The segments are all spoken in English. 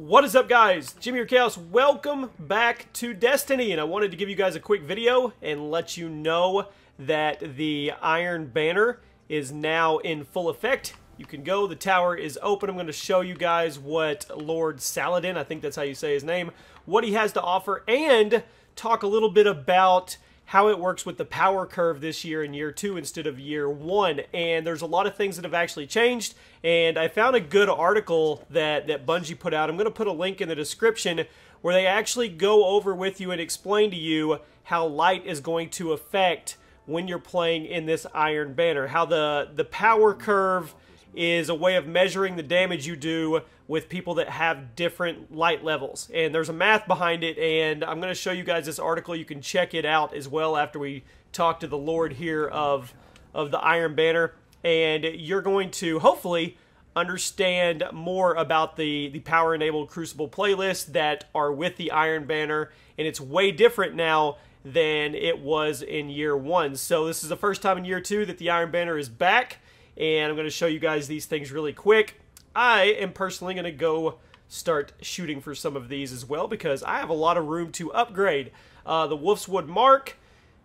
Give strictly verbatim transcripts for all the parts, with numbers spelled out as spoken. What is up, guys? Jimmy Your Chaos. Welcome back to Destiny, and I wanted to give you guys a quick video and let you know that the Iron Banner is now in full effect. You can go. The tower is open. I'm going to show you guys what Lord Saladin, I think that's how you say his name, what he has to offer, and talk a little bit about how it works with the power curve this year in year two instead of year one. And there's a lot of things that have actually changed, and I found a good article that, that Bungie put out. I'm going to put a link in the description where they actually go over with you and explain to you how light is going to affect when you're playing in this Iron Banner. How the, the power curve is a way of measuring the damage you do with people that have different light levels, and there's a math behind it, and I'm going to show you guys this article. You can check it out as well after we talk to the Lord here of of the Iron Banner, and you're going to hopefully understand more about the the power enabled Crucible playlists that are with the Iron Banner, and it's way different now than it was in year one. So this is the first time in year two that the Iron Banner is back, and I'm going to show you guys these things really quick. I am personally going to go start shooting for some of these as well, because I have a lot of room to upgrade. Uh, the Wolf's Wood Mark,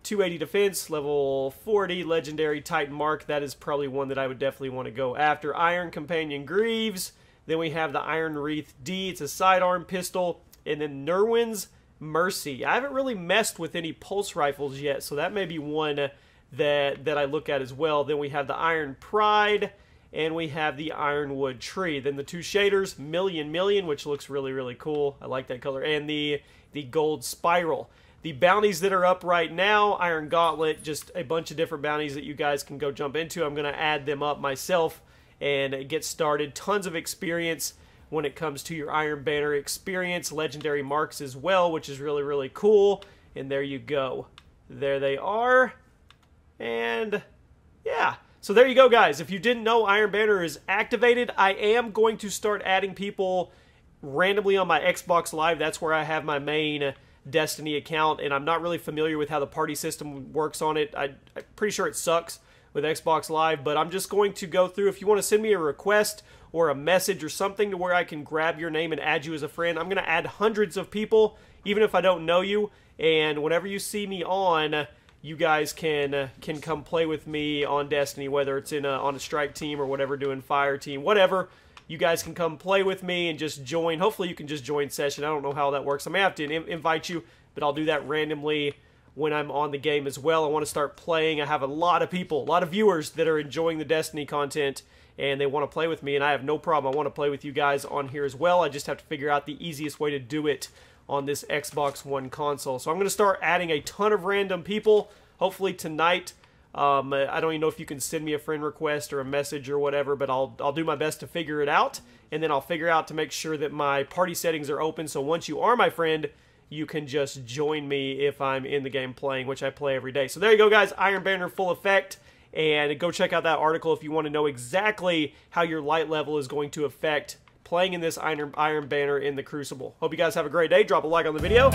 two eighty defense, level forty, legendary Titan Mark. That is probably one that I would definitely want to go after. Iron Companion Greaves. Then we have the Iron Wreath D. It's a sidearm pistol. And then Nerwin's Mercy. I haven't really messed with any pulse rifles yet, so that may be one that, that I look at as well. Then we have the Iron Pride, and we have the Ironwood Tree. Then the two shaders, Million Million, which looks really, really cool. I like that color. And the, the Gold Spiral. The bounties that are up right now, Iron Gauntlet, just a bunch of different bounties that you guys can go jump into. I'm going to add them up myself and get started. Tons of experience when it comes to your Iron Banner experience. Legendary marks as well, which is really, really cool. And there you go. There they are. And yeah, so there you go, guys. If you didn't know, Iron Banner is activated. I am going to start adding people randomly on my Xbox Live. That's where I have my main Destiny account, and I'm not really familiar with how the party system works on it. I, I'm pretty sure it sucks with Xbox Live, but I'm just going to go through. If you want to send me a request or a message or something to where I can grab your name and add you as a friend, I'm going to add hundreds of people, even if I don't know you, and whenever you see me on, you guys can uh, can come play with me on Destiny, whether it's in a, on a strike team or whatever, doing fire team, whatever. You guys can come play with me and just join. Hopefully you can just join session. I don't know how that works. I may have to in invite you, but I'll do that randomly when I'm on the game as well. I want to start playing. I have a lot of people, a lot of viewers that are enjoying the Destiny content, and they want to play with me, and I have no problem. I want to play with you guys on here as well. I just have to figure out the easiest way to do it on this Xbox One console. So I'm going to start adding a ton of random people, hopefully tonight. Um, I don't even know if you can send me a friend request or a message or whatever, but I'll, I'll do my best to figure it out, and then I'll figure out to make sure that my party settings are open, so once you are my friend, you can just join me if I'm in the game playing, which I play every day. So there you go, guys. Iron Banner full effect, and go check out that article if you want to know exactly how your light level is going to affect playing in this Iron Iron Banner in the Crucible. Hope you guys have a great day. Drop a like on the video.